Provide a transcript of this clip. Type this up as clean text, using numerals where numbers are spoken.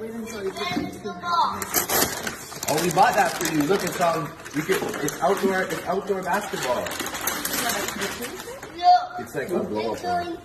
Wait until you get into the box. Oh, we bought that for you. Look, it's outdoor basketball. It's like a blow up.